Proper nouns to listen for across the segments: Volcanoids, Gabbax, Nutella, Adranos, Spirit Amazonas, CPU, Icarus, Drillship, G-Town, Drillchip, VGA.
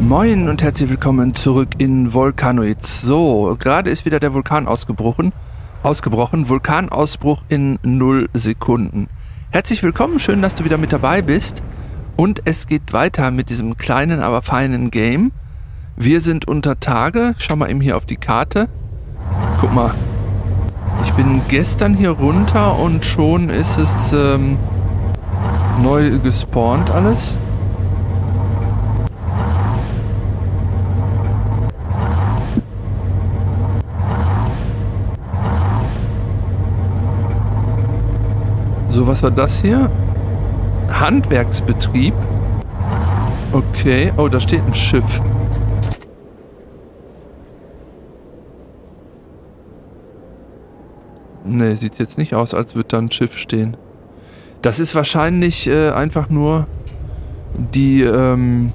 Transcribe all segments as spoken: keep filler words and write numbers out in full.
Moin und herzlich willkommen zurück in Volcanoids. So, gerade ist wieder der Vulkan ausgebrochen. Ausgebrochen. Vulkanausbruch in null Sekunden. Herzlich willkommen, schön, dass du wieder mit dabei bist. Und es geht weiter mit diesem kleinen, aber feinen Game. Wir sind unter Tage. Schau mal eben hier auf die Karte. Guck mal. Ich bin gestern hier runter und schon ist es ähm, neu gespawnt alles. So, was war das hier? Handwerksbetrieb. Okay. Oh, da steht ein Schiff. Ne, sieht jetzt nicht aus, als würde da ein Schiff stehen. Das ist wahrscheinlich äh, einfach nur die, ähm,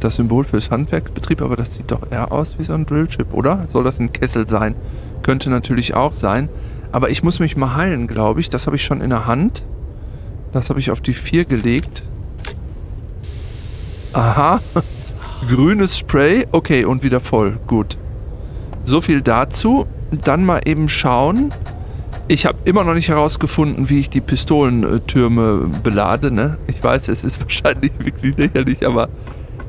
das Symbol fürs Handwerksbetrieb, aber das sieht doch eher aus wie so ein Drillship, oder? Soll das ein Kessel sein? Könnte natürlich auch sein. Aber ich muss mich mal heilen, glaube ich. Das habe ich schon in der Hand. Das habe ich auf die vier gelegt. Aha. Grünes Spray. Okay, und wieder voll. Gut. So viel dazu. Dann mal eben schauen. Ich habe immer noch nicht herausgefunden, wie ich die Pistolentürme belade, ne? Ich weiß, es ist wahrscheinlich wirklich lächerlich, aber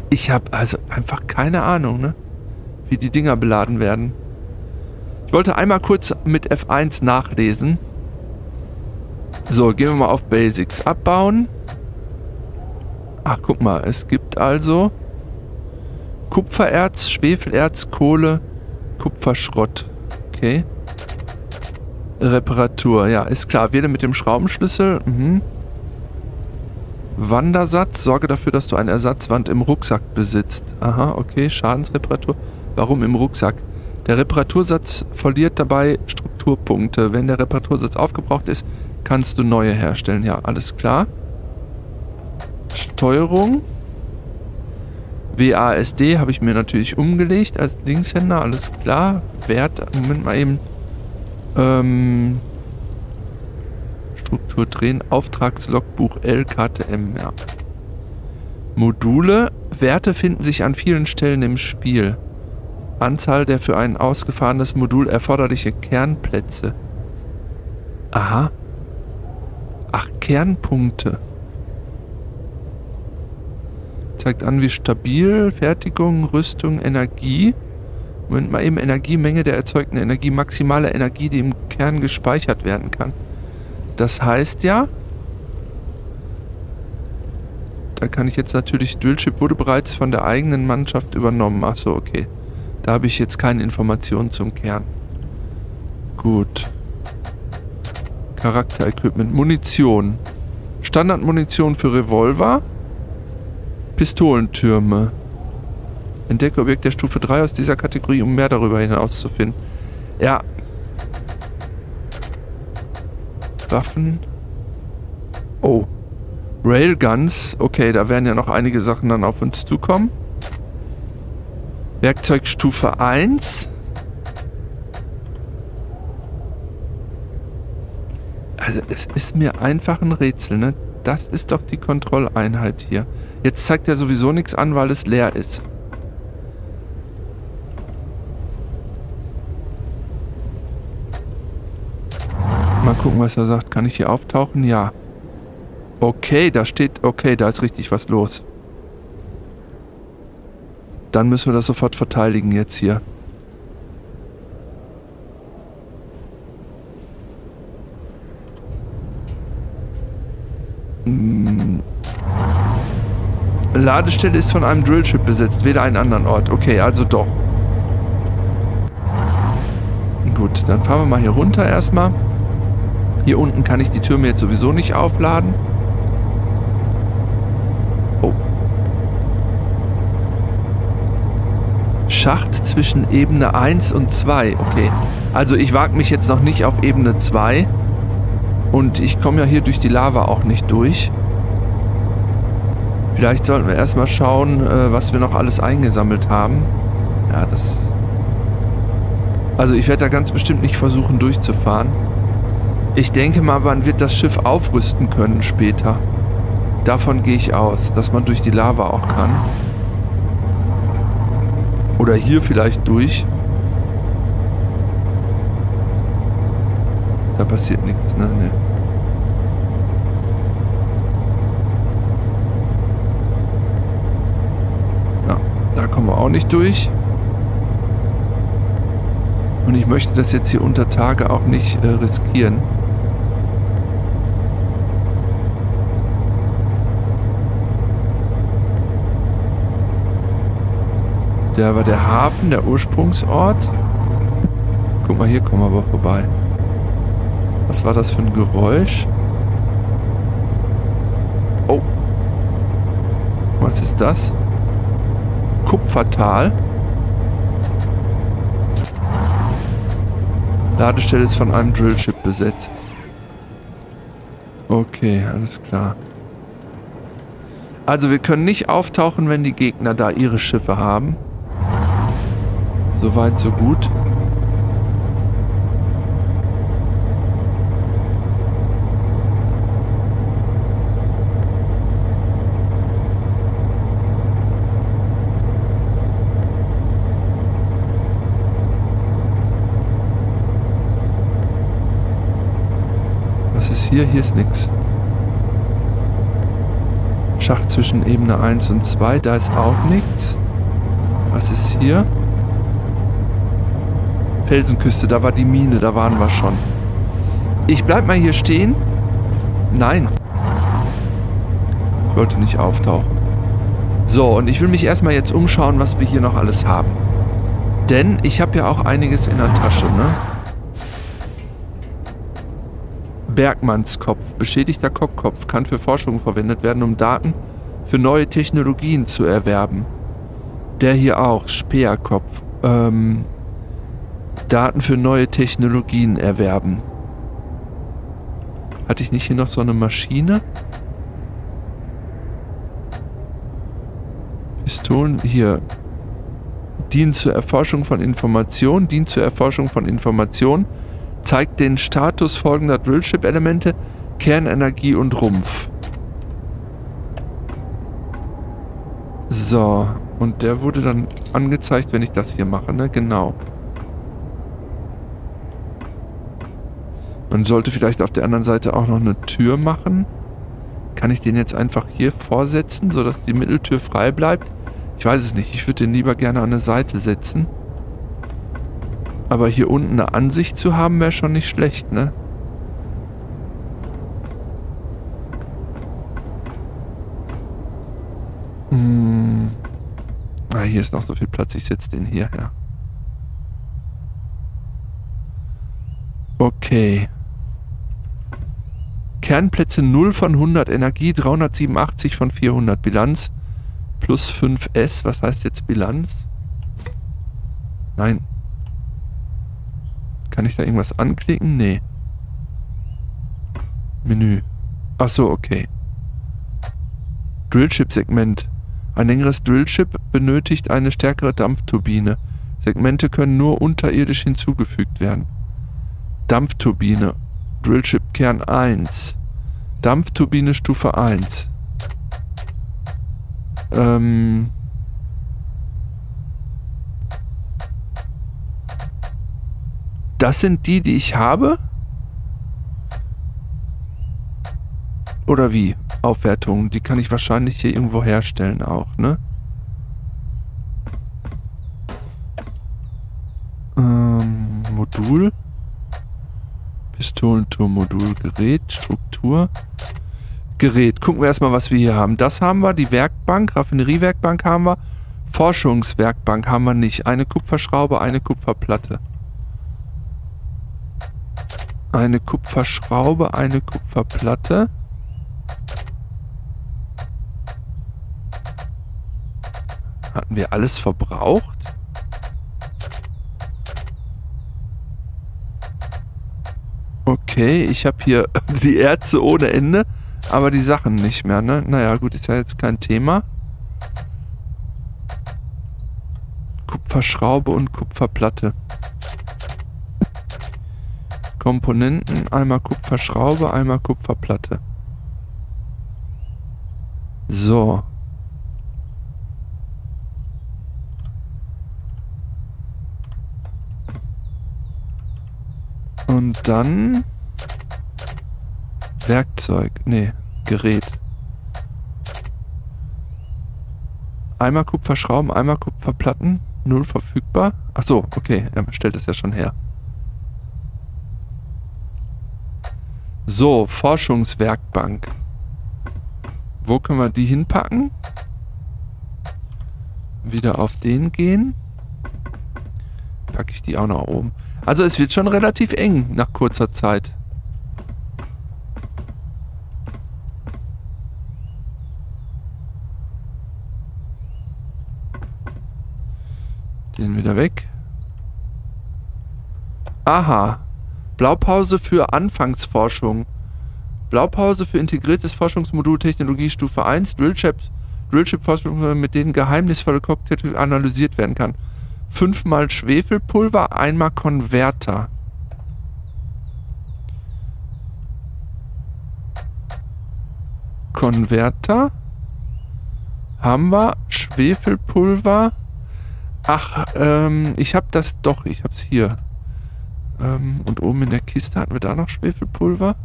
ich habe also einfach keine Ahnung, ne? Wie die Dinger beladen werden. Ich wollte einmal kurz mit F eins nachlesen. So, gehen wir mal auf Basics. Abbauen. Ach, guck mal. Es gibt also Kupfererz, Schwefelerz, Kohle, Kupferschrott. Okay. Reparatur. Ja, ist klar. Wähle mit dem Schraubenschlüssel. Mhm. Wandersatz. Sorge dafür, dass du eine Ersatzwand im Rucksack besitzt. Aha, okay. Schadensreparatur. Warum im Rucksack? Der Reparatursatz verliert dabei Strukturpunkte. Wenn der Reparatursatz aufgebraucht ist, kannst du neue herstellen. Ja, alles klar. Steuerung. W A S D habe ich mir natürlich umgelegt als Linkshänder. Alles klar. Wert. Moment mal eben. Ähm, Struktur drehen. Auftragslogbuch L K T M. Ja. Module. Werte finden sich an vielen Stellen im Spiel. Anzahl der für ein ausgefahrenes Modul erforderliche Kernplätze. Aha. Ach, Kernpunkte. Zeigt an, wie stabil, Fertigung, Rüstung, Energie. Moment mal eben, Energiemenge der erzeugten Energie, maximale Energie, die im Kern gespeichert werden kann. Das heißt ja, da kann ich jetzt natürlich, Drillship wurde bereits von der eigenen Mannschaft übernommen. Achso, okay. Da habe ich jetzt keine Informationen zum Kern. Gut. Charakter-Equipment. Munition. Standardmunition für Revolver. Pistolentürme. Entdecke Objekt der Stufe drei aus dieser Kategorie, um mehr darüber hinaus zu finden. Ja. Waffen. Oh. Railguns. Okay, da werden ja noch einige Sachen dann auf uns zukommen. Werkzeugstufe eins. Also es ist mir einfach ein Rätsel, ne? Das ist doch die Kontrolleinheit hier. Jetzt zeigt er sowieso nichts an, weil es leer ist. Mal gucken, was er sagt. Kann ich hier auftauchen? Ja. Okay, da steht... Okay, da ist richtig was los. Dann müssen wir das sofort verteidigen jetzt hier. Hm. Ladestelle ist von einem Drillship besetzt, weder einen anderen Ort. Okay, also doch. Gut, dann fahren wir mal hier runter erstmal. Hier unten kann ich die Türme jetzt sowieso nicht aufladen. Schacht zwischen Ebene eins und zwei. Okay, also ich wage mich jetzt noch nicht auf Ebene zwei. Und ich komme ja hier durch die Lava auch nicht durch. Vielleicht sollten wir erstmal schauen, was wir noch alles eingesammelt haben. Ja, das... Also ich werde da ganz bestimmt nicht versuchen durchzufahren. Ich denke mal, man wird das Schiff aufrüsten können später. Davon gehe ich aus, dass man durch die Lava auch kann. Oder hier vielleicht durch. Da passiert nichts, ne? Ne. Ja, da kommen wir auch nicht durch. Und ich möchte das jetzt hier unter Tage auch nicht äh, riskieren. Da war der Hafen, der Ursprungsort. Guck mal, hier kommen wir aber vorbei. Was war das für ein Geräusch? Oh. Was ist das? Kupfertal. Ladestelle ist von einem Drillship besetzt. Okay, alles klar. Also wir können nicht auftauchen, wenn die Gegner da ihre Schiffe haben. Soweit, so gut. Was ist hier? Hier ist nichts. Schacht zwischen Ebene eins und zwei. Da ist auch nichts. Was ist hier? Felsenküste, da war die Mine, da waren wir schon. Ich bleib mal hier stehen. Nein. Ich wollte nicht auftauchen. So, und ich will mich erstmal jetzt umschauen, was wir hier noch alles haben. Denn ich habe ja auch einiges in der Tasche, ne? Bergmannskopf. Beschädigter Kopfkopf kann für Forschung verwendet werden, um Daten für neue Technologien zu erwerben. Der hier auch. Speerkopf. Ähm... Daten für neue Technologien erwerben. Hatte ich nicht hier noch so eine Maschine? Pistolen hier. Dienen zur Erforschung von Informationen. Dient zur Erforschung von Informationen. Zeigt den Status folgender Drillship-Elemente. Kernenergie und Rumpf. So. Und der wurde dann angezeigt, wenn ich das hier mache, ne? Genau. Man sollte vielleicht auf der anderen Seite auch noch eine Tür machen. Kann ich den jetzt einfach hier vorsetzen, sodass die Mitteltür frei bleibt? Ich weiß es nicht. Ich würde den lieber gerne an eine Seite setzen. Aber hier unten eine Ansicht zu haben, wäre schon nicht schlecht, ne? Hm. Ah, hier ist noch so viel Platz. Ich setze den hier, ja. Okay. Kernplätze null von hundert, Energie dreihundertsiebenundachtzig von vierhundert, Bilanz plus fünf S. Was heißt jetzt Bilanz? Nein. Kann ich da irgendwas anklicken? Nee. Menü. Ach so, okay. Drillship-Segment. Ein längeres Drillship benötigt eine stärkere Dampfturbine. Segmente können nur unterirdisch hinzugefügt werden. Dampfturbine. Drillship Kern eins. Dampfturbine Stufe eins. Ähm. Das sind die, die ich habe? Oder wie? Aufwertungen. Die kann ich wahrscheinlich hier irgendwo herstellen auch, ne? Ähm, Modul. Pistolenturmmodul, Gerät, Struktur, Gerät. Gucken wir erstmal, was wir hier haben. Das haben wir, die Werkbank, Raffineriewerkbank haben wir, Forschungswerkbank haben wir nicht. Eine Kupferschraube, eine Kupferplatte. Eine Kupferschraube, eine Kupferplatte. Hatten wir alles verbraucht? Okay, ich habe hier die Erze ohne Ende, aber die Sachen nicht mehr, ne? Naja, gut, ist ja jetzt kein Thema. Kupferschraube und Kupferplatte. Komponenten, einmal Kupferschraube, einmal Kupferplatte. So. Und dann... Werkzeug. Nee, Gerät. Einmal Kupferschrauben, einmal Kupferplatten. Null verfügbar. Ach so, okay. Er stellt es ja schon her. So, Forschungswerkbank. Wo können wir die hinpacken? Wieder auf den gehen. Packe ich die auch nach oben. Also es wird schon relativ eng nach kurzer Zeit. Den wieder weg. Aha. Blaupause für Anfangsforschung. Blaupause für integriertes Forschungsmodul Technologie Stufe eins. Drillchips. Drillchip-Forschung, mit denen geheimnisvolle Cocktails analysiert werden kann. Fünfmal Schwefelpulver, einmal Konverter. Konverter. Haben wir Schwefelpulver. Ach, ähm, ich habe das doch. Ich habe es hier. Ähm, und oben in der Kiste hatten wir da noch Schwefelpulver.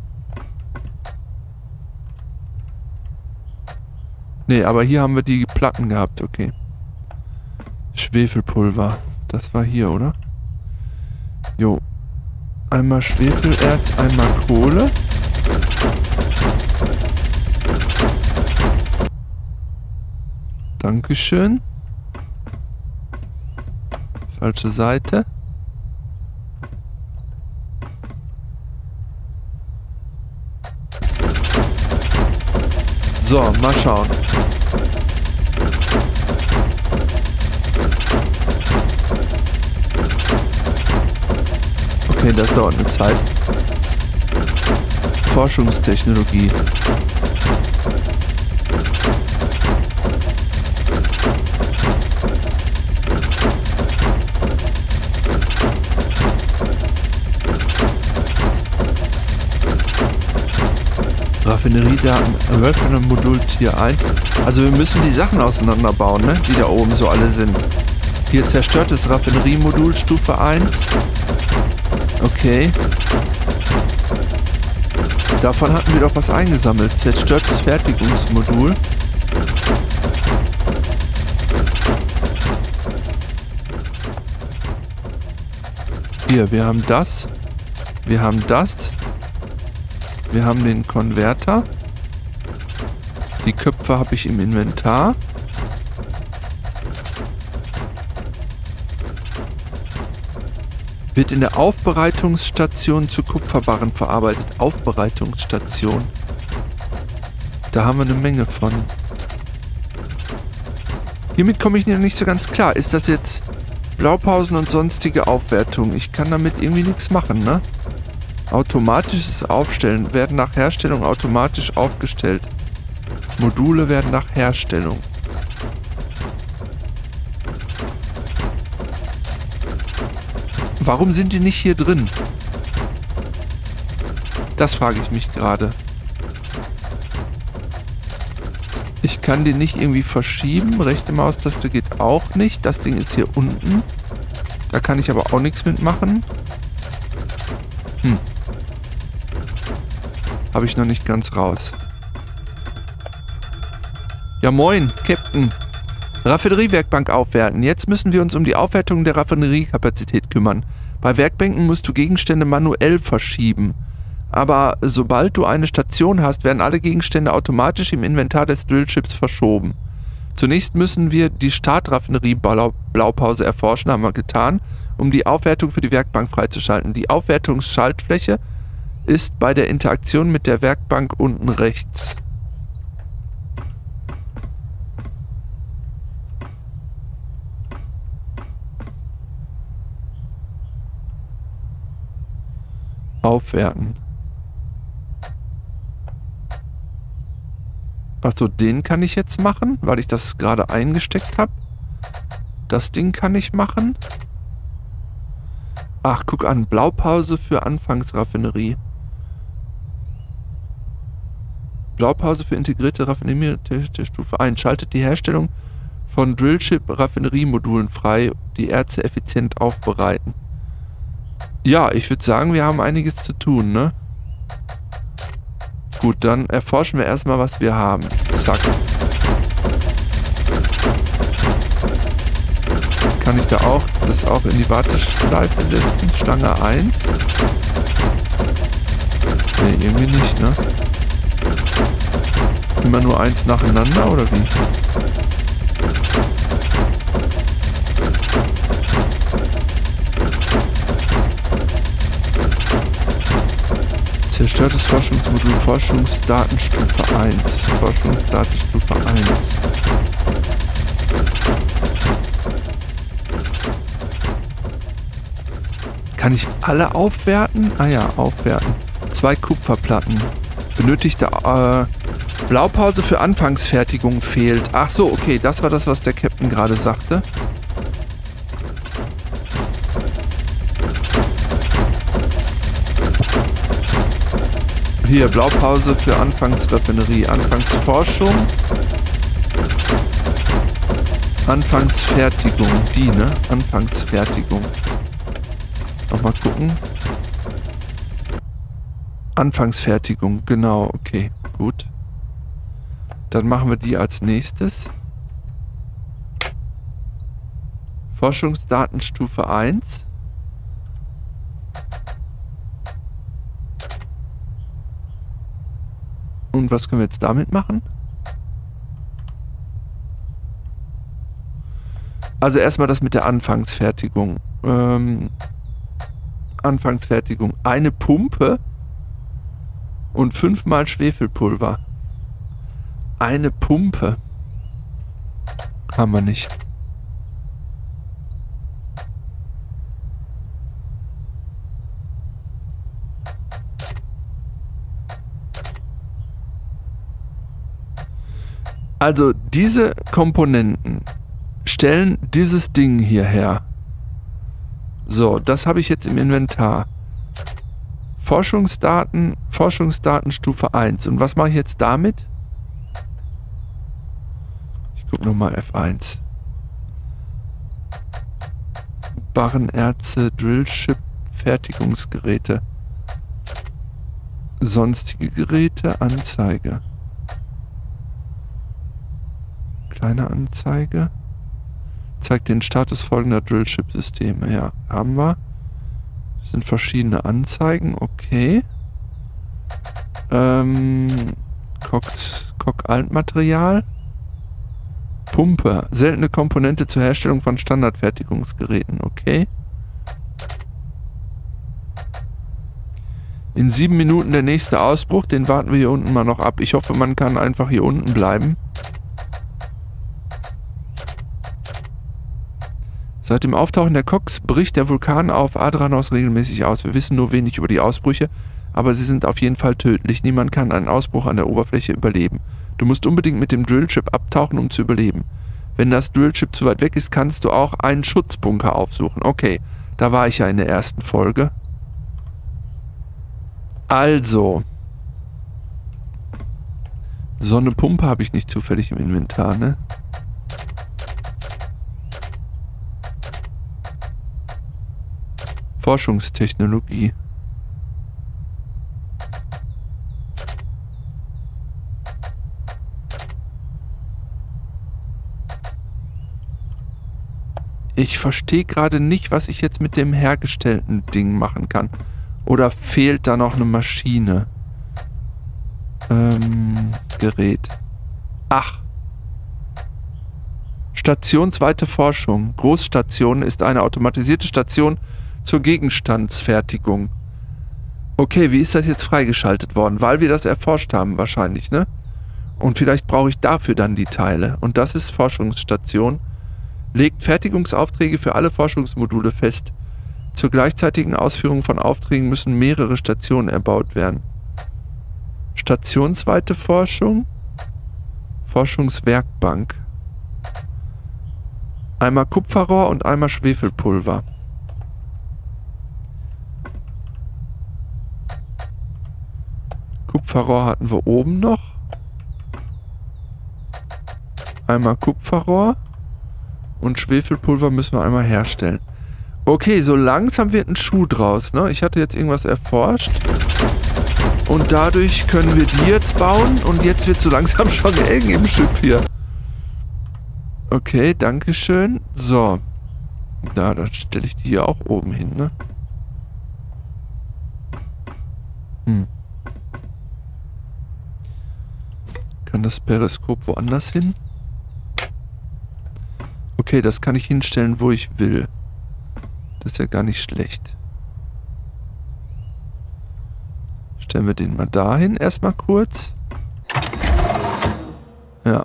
Nee, aber hier haben wir die Platten gehabt. Okay. Schwefelpulver. Das war hier, oder? Jo. Einmal Schwefelerz, einmal Kohle. Dankeschön. Falsche Seite. So, mal schauen. Okay, das dauert eine Zeit. Forschungstechnologie. Raffineriedaten, Raffinerie-Modul Tier eins. Also wir müssen die Sachen auseinanderbauen, ne? Die da oben so alle sind. Hier zerstörtes Raffinerie-Modul Stufe eins. Okay. Davon hatten wir doch was eingesammelt. Zerstörtes Fertigungsmodul. Hier, wir haben das. Wir haben das. Wir haben den Konverter. Die Köpfe habe ich im Inventar. Wird in der Aufbereitungsstation zu Kupferbarren verarbeitet. Aufbereitungsstation. Da haben wir eine Menge von. Hiermit komme ich nicht so ganz klar. Ist das jetzt Blaupausen und sonstige Aufwertung? Ich kann damit irgendwie nichts machen, ne? Automatisches Aufstellen. Werden nach Herstellung automatisch aufgestellt. Module werden nach Herstellung. Warum sind die nicht hier drin? Das frage ich mich gerade. Ich kann den nicht irgendwie verschieben. Rechte Maustaste geht auch nicht. Das Ding ist hier unten. Da kann ich aber auch nichts mitmachen. Hm. Habe ich noch nicht ganz raus. Ja moin, Captain. Raffineriewerkbank aufwerten. Jetzt müssen wir uns um die Aufwertung der Raffineriekapazität kümmern. Bei Werkbänken musst du Gegenstände manuell verschieben. Aber sobald du eine Station hast, werden alle Gegenstände automatisch im Inventar des Drillchips verschoben. Zunächst müssen wir die Startraffinerie-Blaupause erforschen, haben wir getan, um die Aufwertung für die Werkbank freizuschalten. Die Aufwertungsschaltfläche ist bei der Interaktion mit der Werkbank unten rechts. Aufwerten. Achso, den kann ich jetzt machen, weil ich das gerade eingesteckt habe. Das Ding kann ich machen. Ach, guck an, Blaupause für Anfangsraffinerie. Blaupause für integrierte Raffinerie der Stufe eins. Schaltet die Herstellung von Drillchip-Raffinerie-Modulen frei, die Erze effizient aufbereiten. Ja, ich würde sagen, wir haben einiges zu tun, ne? Gut, dann erforschen wir erstmal, was wir haben. Zack. Kann ich da auch das auch in die Warteschleife setzen? Stange eins? Ne, irgendwie nicht, ne? Immer nur eins nacheinander, oder wie? Zerstörtes Forschungsmodul, Forschungsdatenstufe eins. Forschungsdatenstufe eins. Kann ich alle aufwerten? Ah ja, aufwerten. Zwei Kupferplatten. Benötigte äh, Blaupause für Anfangsfertigung fehlt. Ach so, okay, das war das, was der Captain gerade sagte. Hier, Blaupause für Anfangsraffinerie, Anfangsforschung, Anfangsfertigung, die, ne? Anfangsfertigung. Nochmal gucken. Anfangsfertigung, genau, okay, gut. Dann machen wir die als nächstes. Forschungsdatenstufe eins. Und was können wir jetzt damit machen? Also erstmal das mit der Anfangsfertigung. Ähm, Anfangsfertigung. Eine Pumpe und fünfmal Schwefelpulver. Eine Pumpe. Haben wir nicht. Also diese Komponenten stellen dieses Ding hierher. So, das habe ich jetzt im Inventar. Forschungsdaten, Forschungsdaten Stufe eins. Und was mache ich jetzt damit? Ich gucke nochmal F eins. Barrenerze, Drillship, Fertigungsgeräte. Sonstige Geräte, Anzeige. Kleine Anzeige. Zeigt den Status folgender Drillship-Systeme. Ja, haben wir. Das sind verschiedene Anzeigen. Okay. Ähm, Cock-Altmaterial. Pumpe. Seltene Komponente zur Herstellung von Standardfertigungsgeräten. Okay. In sieben Minuten der nächste Ausbruch. Den warten wir hier unten mal noch ab. Ich hoffe, man kann einfach hier unten bleiben. Seit dem Auftauchen der Cox bricht der Vulkan auf Adranos regelmäßig aus. Wir wissen nur wenig über die Ausbrüche, aber sie sind auf jeden Fall tödlich. Niemand kann einen Ausbruch an der Oberfläche überleben. Du musst unbedingt mit dem Drillship abtauchen, um zu überleben. Wenn das Drillship zu weit weg ist, kannst du auch einen Schutzbunker aufsuchen. Okay, da war ich ja in der ersten Folge. Also. So eine Pumpe habe ich nicht zufällig im Inventar, ne? Forschungstechnologie. Ich verstehe gerade nicht, was ich jetzt mit dem hergestellten Ding machen kann. Oder fehlt da noch eine Maschine? Ähm, Gerät. Ach. Stationsweite Forschung. Großstation ist eine automatisierte Station zur Gegenstandsfertigung. Okay, wie ist das jetzt freigeschaltet worden? Weil wir das erforscht haben wahrscheinlich, ne? Und vielleicht brauche ich dafür dann die Teile. Und das ist Forschungsstation. Legt Fertigungsaufträge für alle Forschungsmodule fest. Zur gleichzeitigen Ausführung von Aufträgen müssen mehrere Stationen erbaut werden. Stationsweite Forschung. Forschungswerkbank. Einmal Kupferrohr und einmal Schwefelpulver. Kupferrohr hatten wir oben noch. Einmal Kupferrohr und Schwefelpulver müssen wir einmal herstellen. Okay, so langsam wird ein Schuh draus, ne? Ich hatte jetzt irgendwas erforscht. Und dadurch können wir die jetzt bauen. Und jetzt wird so langsam schon eng im Schiff hier. Okay, danke schön. So. Na, dann stelle ich die hier auch oben hin, ne? Hm. Kann das Periskop woanders hin? Okay, das kann ich hinstellen, wo ich will. Das ist ja gar nicht schlecht. Stellen wir den mal dahin erstmal kurz. Ja,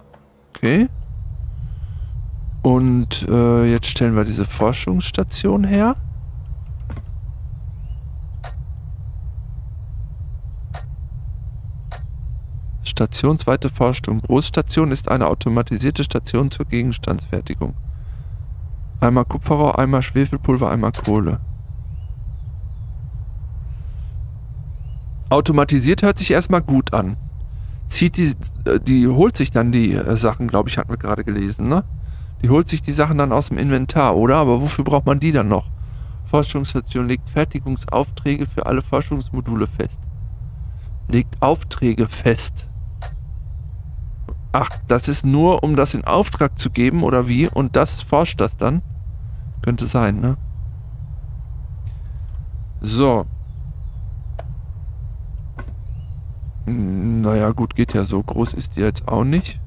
okay. Und äh, jetzt stellen wir diese Forschungsstation her. Stationsweite Forschung. Großstation ist eine automatisierte Station zur Gegenstandsfertigung. Einmal Kupferrohr, einmal Schwefelpulver, einmal Kohle. Automatisiert hört sich erstmal gut an. Zieht die, die holt sich dann die Sachen, glaube ich, hatten wir gerade gelesen, ne? Die holt sich die Sachen dann aus dem Inventar, oder? Aber wofür braucht man die dann noch? Forschungsstation legt Fertigungsaufträge für alle Forschungsmodule fest. Legt Aufträge fest. Ach, das ist nur, um das in Auftrag zu geben, oder wie? Und das forscht das dann? Könnte sein, ne? So. Naja, gut, geht ja so. Groß ist die jetzt auch nicht.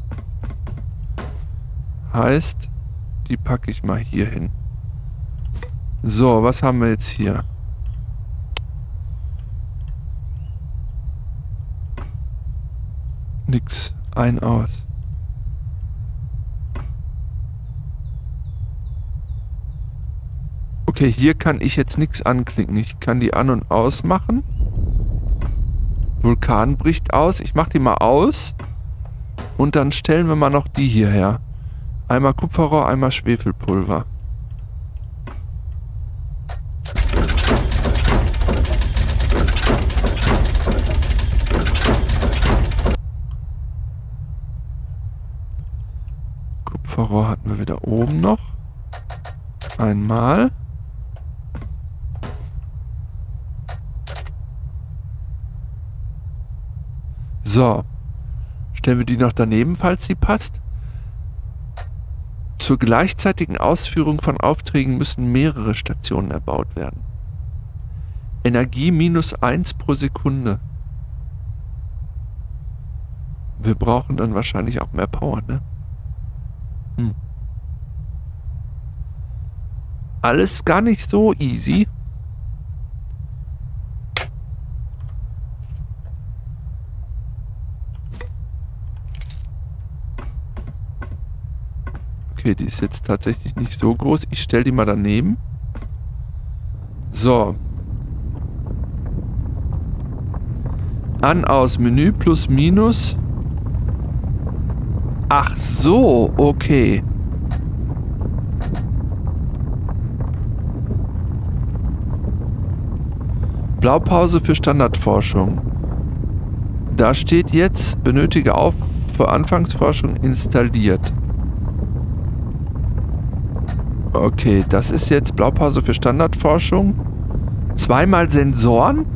Heißt, die packe ich mal hier hin. So, was haben wir jetzt hier? Nix. Ein, aus. Okay, hier kann ich jetzt nichts anklicken. Ich kann die an- und aus machen. Vulkan bricht aus. Ich mache die mal aus. Und dann stellen wir mal noch die hierher. Einmal Kupferrohr, einmal Schwefelpulver. Kupferrohr hatten wir wieder oben noch. Einmal. So. Stellen wir die noch daneben, falls sie passt. Zur gleichzeitigen Ausführung von Aufträgen müssen mehrere Stationen erbaut werden. Energie minus eins pro Sekunde. Wir brauchen dann wahrscheinlich auch mehr Power, ne? Hm. Alles gar nicht so easy. Okay, die ist jetzt tatsächlich nicht so groß. Ich stelle die mal daneben. So. An, aus, Menü, plus, minus. Ach so, okay. Blaupause für Standardforschung. Da steht jetzt, benötige auf für Anfangsforschung installiert. Okay, das ist jetzt Blaupause für Standardforschung. Zweimal Sensoren,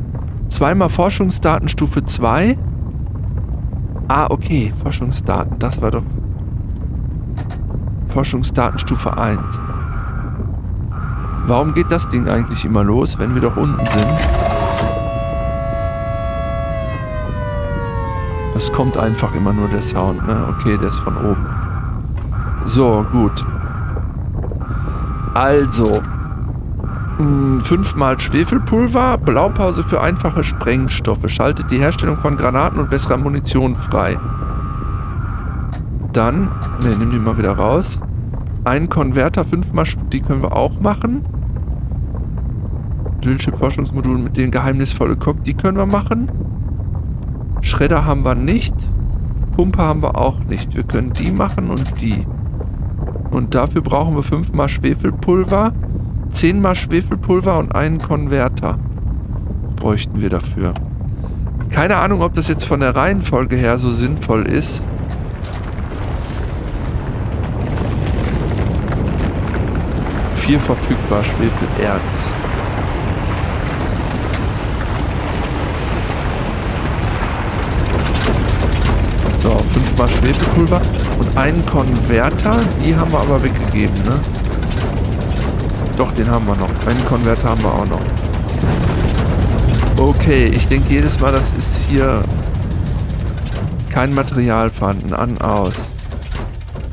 zweimal Forschungsdaten Stufe zwei. Ah, okay, Forschungsdaten, das war doch Forschungsdaten Stufe eins. Warum geht das Ding eigentlich immer los, wenn wir doch unten sind? Das kommt einfach immer nur der Sound, ne? Okay, der ist von oben. So, gut. Also, mh, fünfmal Schwefelpulver, Blaupause für einfache Sprengstoffe, schaltet die Herstellung von Granaten und besserer Munition frei. Dann, ne, nimm die mal wieder raus. Ein Konverter, fünfmal, die können wir auch machen. Drillship-Forschungsmodul mit den geheimnisvolle Cock, die können wir machen. Schredder haben wir nicht. Pumpe haben wir auch nicht. Wir können die machen und die. Und dafür brauchen wir fünfmal Schwefelpulver, zehnmal Schwefelpulver und einen Konverter. Bräuchten wir dafür. Keine Ahnung, ob das jetzt von der Reihenfolge her so sinnvoll ist. viel verfügbar, Schwefelerz. So, fünfmal Schwefelpulver und einen Konverter, die haben wir aber weggegeben, ne? Doch, den haben wir noch. Einen Konverter haben wir auch noch. Okay, ich denke jedes Mal, das ist hier kein Material vorhanden. An, aus.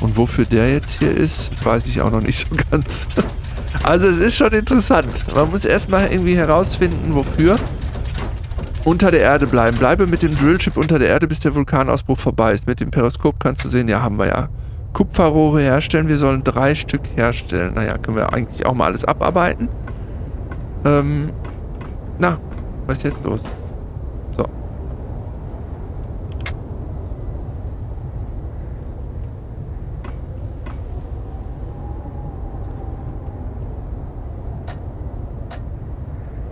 Und wofür der jetzt hier ist, weiß ich auch noch nicht so ganz. Also es ist schon interessant. Man muss erstmal irgendwie herausfinden, wofür. Unter der Erde bleiben. Bleibe mit dem Drillship unter der Erde, bis der Vulkanausbruch vorbei ist. Mit dem Periskop kannst du sehen, ja, haben wir ja. Kupferrohre herstellen. Wir sollen drei Stück herstellen. Naja, können wir eigentlich auch mal alles abarbeiten. Ähm, na, was ist jetzt los? So.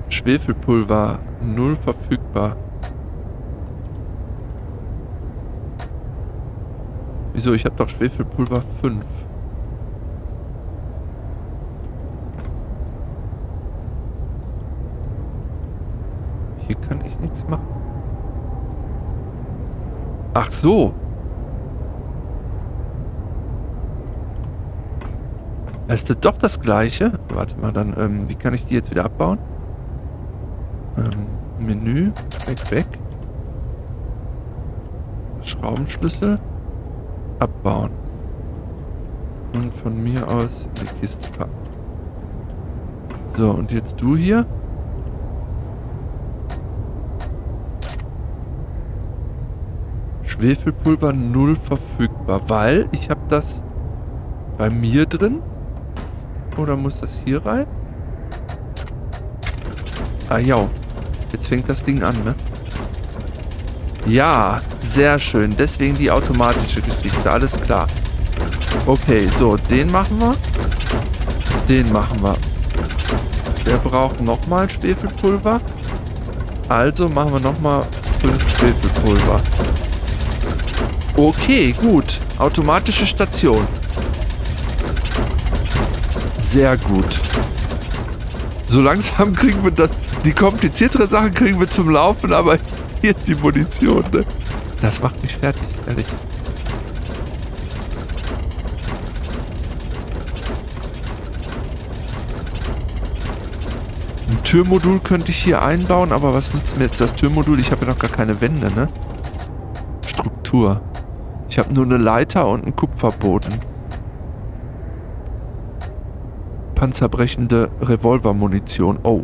Schwefelpulver, null verfügbar. Wieso? Ich habe doch Schwefelpulver fünf. Hier kann ich nichts machen. Ach so. Das ist doch das Gleiche. Warte mal, dann, ähm, wie kann ich die jetzt wieder abbauen? Ähm, Menü. Weg, weg. Schraubenschlüssel. Abbauen. Und von mir aus in die Kiste packen. So, und jetzt du hier. Schwefelpulver null verfügbar, weil ich habe das bei mir drin. Oder muss das hier rein? Ah ja, jetzt fängt das Ding an, ne? Ja, sehr schön. Deswegen die automatische Geschichte. Alles klar. Okay, so, den machen wir. Den machen wir. Der braucht nochmal Schwefelpulver. Also machen wir nochmal fünf Schwefelpulver. Okay, gut. Automatische Station. Sehr gut. So langsam kriegen wir das. Die kompliziertere Sache kriegen wir zum Laufen, aber hier ist die Munition, ne? Das macht mich fertig, ehrlich. Ein Türmodul könnte ich hier einbauen, aber was nützt mir jetzt das Türmodul? Ich habe ja noch gar keine Wände, ne? Struktur. Ich habe nur eine Leiter und einen Kupferboden. Panzerbrechende Revolvermunition. Oh.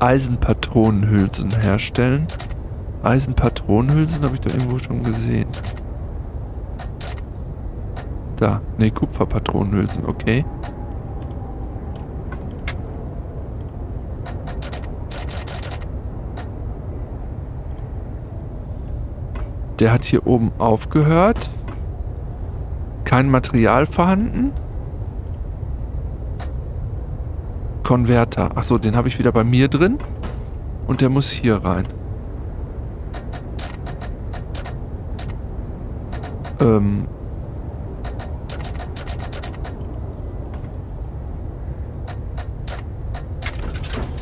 Eisenpatronenhülsen herstellen. Eisenpatronenhülsen habe ich da irgendwo schon gesehen. Da. Ne, Kupferpatronenhülsen. Okay. Der hat hier oben aufgehört. Kein Material vorhanden. Konverter. Achso, den habe ich wieder bei mir drin. Und der muss hier rein. Ähm.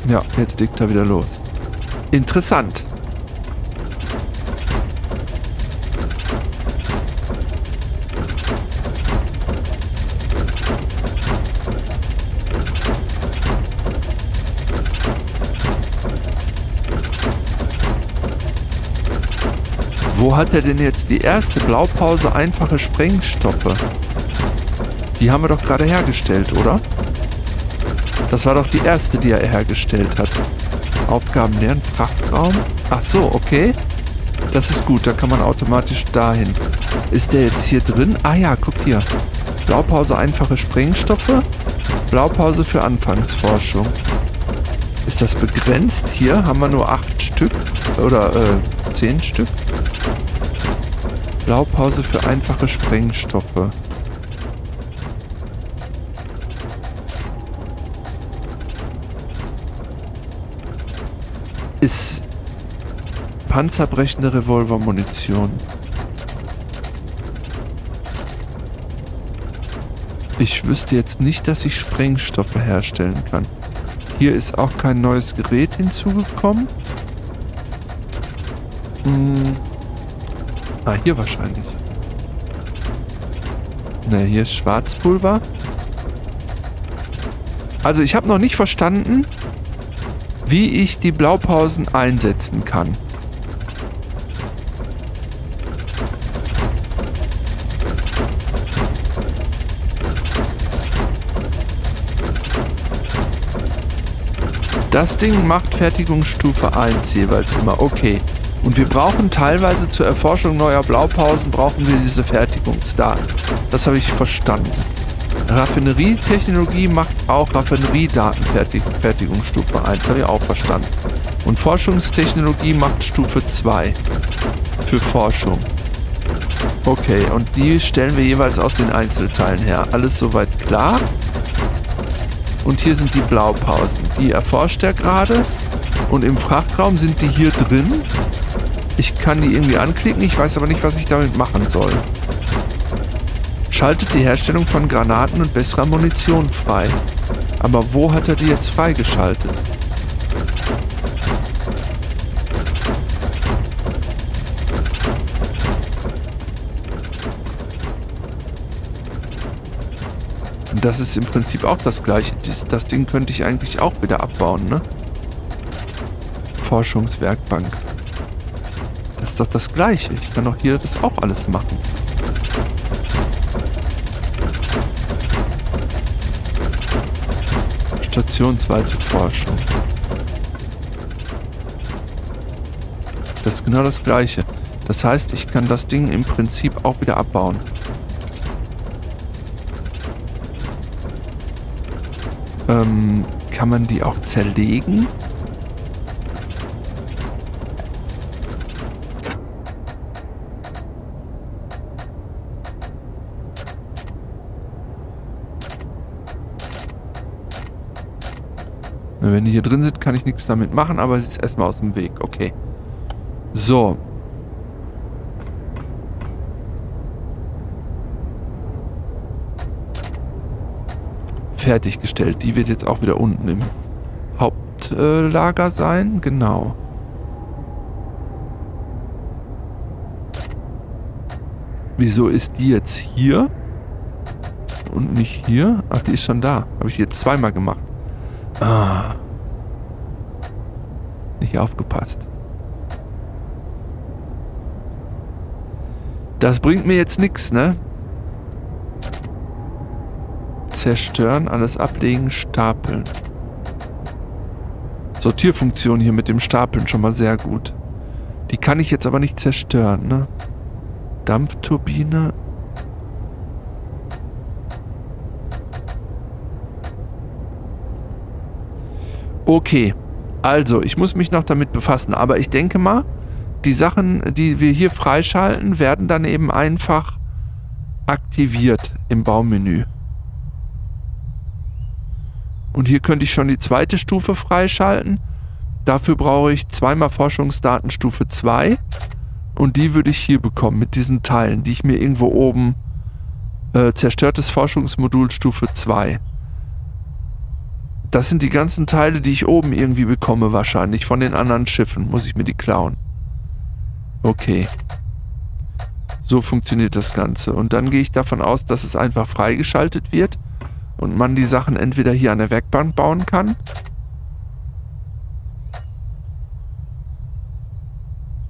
Ja, jetzt legt er wieder los. Interessant. Wo hat er denn jetzt die erste Blaupause einfache Sprengstoffe? Die haben wir doch gerade hergestellt, oder? Das war doch die erste, die er hergestellt hat. Aufgaben lernen, Frachtraum. Ach so, okay. Das ist gut, da kann man automatisch dahin. Ist der jetzt hier drin? Ah ja, guck hier. Blaupause einfache Sprengstoffe. Blaupause für Anfangsforschung. Ist das begrenzt hier? Haben wir nur acht Stück? Oder äh, zehn Stück? Blaupause für einfache Sprengstoffe. Ist panzerbrechende Revolvermunition. Ich wüsste jetzt nicht, dass ich Sprengstoffe herstellen kann. Hier ist auch kein neues Gerät hinzugekommen. Hm. Ah, hier wahrscheinlich. Na, hier ist Schwarzpulver. Also ich habe noch nicht verstanden, wie ich die Blaupausen einsetzen kann. Das Ding macht Fertigungsstufe eins jeweils immer. Okay. Und wir brauchen teilweise zur Erforschung neuer Blaupausen, brauchen wir diese Fertigungsdaten. Das habe ich verstanden. Raffinerietechnologie macht auch Raffineriedaten fertig, Fertigungsstufe eins, habe ich auch verstanden. Und Forschungstechnologie macht Stufe zwei für Forschung. Okay, und die stellen wir jeweils aus den Einzelteilen her. Alles soweit klar. Und hier sind die Blaupausen. Die erforscht er gerade. Und im Frachtraum sind die hier drin. Ich kann die irgendwie anklicken, ich weiß aber nicht, was ich damit machen soll. Schaltet die Herstellung von Granaten und besserer Munition frei. Aber wo hat er die jetzt freigeschaltet? Und das ist im Prinzip auch das Gleiche. Das Ding könnte ich eigentlich auch wieder abbauen, ne? Forschungswerkbank. Das ist doch das Gleiche. Ich kann doch hier das auch alles machen. Stationsweite Forschung. Das ist genau das Gleiche. Das heißt, ich kann das Ding im Prinzip auch wieder abbauen. Ähm, kann man die auch zerlegen? Wenn die hier drin sind, kann ich nichts damit machen, aber es ist erstmal aus dem Weg. Okay. So. Fertiggestellt. Die wird jetzt auch wieder unten im Hauptlager äh, sein. Genau. Wieso ist die jetzt hier? Und nicht hier? Ach, die ist schon da. Habe ich die jetzt zweimal gemacht. Ah. Nicht aufgepasst. Das bringt mir jetzt nichts, ne? Zerstören, alles ablegen, stapeln. Sortierfunktion hier mit dem Stapeln schon mal sehr gut. Die kann ich jetzt aber nicht zerstören, ne? Dampfturbine. Okay, also ich muss mich noch damit befassen, aber ich denke mal, die Sachen, die wir hier freischalten, werden dann eben einfach aktiviert im Baumenü. Und hier könnte ich schon die zweite Stufe freischalten. Dafür brauche ich zweimal Forschungsdaten Stufe zwei und die würde ich hier bekommen mit diesen Teilen, die ich mir irgendwo oben äh, zerstörtes Forschungsmodul Stufe zwei. Das sind die ganzen Teile, die ich oben irgendwie bekomme wahrscheinlich. Von den anderen Schiffen muss ich mir die klauen. Okay. So funktioniert das Ganze. Und dann gehe ich davon aus, dass es einfach freigeschaltet wird. Und man die Sachen entweder hier an der Werkbank bauen kann.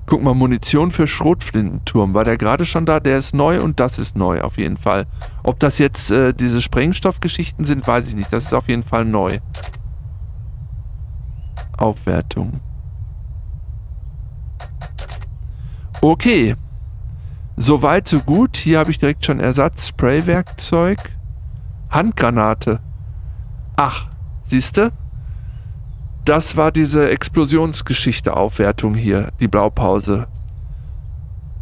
Guck mal, Munition für Schrotflintenturm. War der gerade schon da? Der ist neu und das ist neu auf jeden Fall. Ob das jetzt äh, diese Sprengstoffgeschichten sind, weiß ich nicht. Das ist auf jeden Fall neu. Aufwertung. Okay. Soweit, so gut. Hier habe ich direkt schon Ersatz. Spraywerkzeug. Handgranate. Ach, siehst du? Das war diese Explosionsgeschichte-Aufwertung hier, die Blaupause.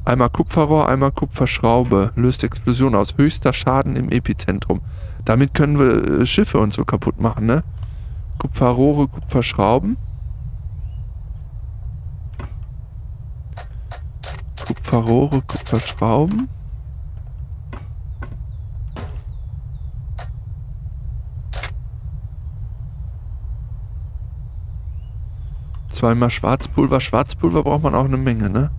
Einmal Kupferrohr, einmal Kupferschraube. Löst Explosion aus. Höchster Schaden im Epizentrum. Damit können wir Schiffe und so kaputt machen, ne? Kupferrohre, Kupferschrauben. Kupferrohre, Kupferschrauben. Zweimal Schwarzpulver. Schwarzpulver braucht man auch eine Menge, ne?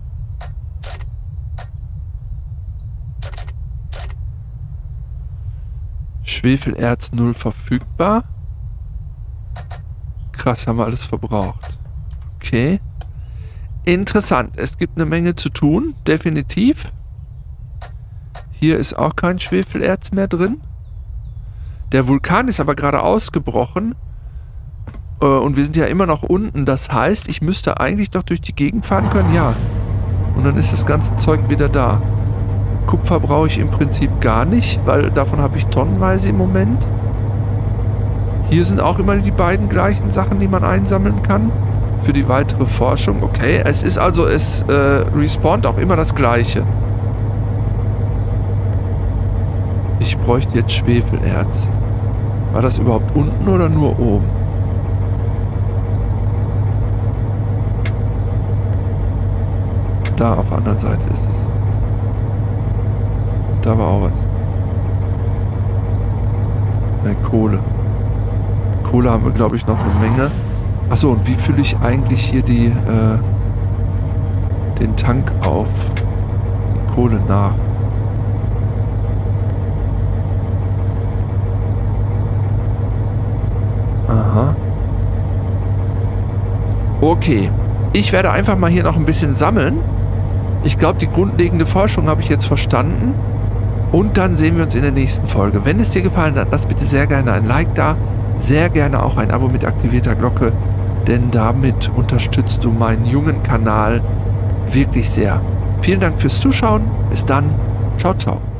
Schwefelerz null verfügbar. Krass, haben wir alles verbraucht. Okay. Interessant. Es gibt eine Menge zu tun. Definitiv. Hier ist auch kein Schwefelerz mehr drin. Der Vulkan ist aber gerade ausgebrochen. Äh, und wir sind ja immer noch unten. Das heißt, ich müsste eigentlich doch durch die Gegend fahren können. Ja. Und dann ist das ganze Zeug wieder da. Kupfer brauche ich im Prinzip gar nicht, weil davon habe ich tonnenweise im Moment. Hier sind auch immer die beiden gleichen Sachen, die man einsammeln kann. Für die weitere Forschung. Okay, es ist also, es äh, respawnt auch immer das Gleiche. Ich bräuchte jetzt Schwefelerz. War das überhaupt unten oder nur oben? Da auf der anderen Seite ist es. Und da war auch was. Nein, Kohle. Kohle haben wir, glaube ich, noch eine Menge. Achso, und wie fülle ich eigentlich hier die, äh, den Tank auf? Die Kohle nach. Aha. Okay. Ich werde einfach mal hier noch ein bisschen sammeln. Ich glaube, die grundlegende Forschung habe ich jetzt verstanden. Und dann sehen wir uns in der nächsten Folge. Wenn es dir gefallen hat, lass bitte sehr gerne ein Like da. Sehr gerne auch ein Abo mit aktivierter Glocke, denn damit unterstützt du meinen jungen Kanal wirklich sehr. Vielen Dank fürs Zuschauen. Bis dann. Ciao, ciao.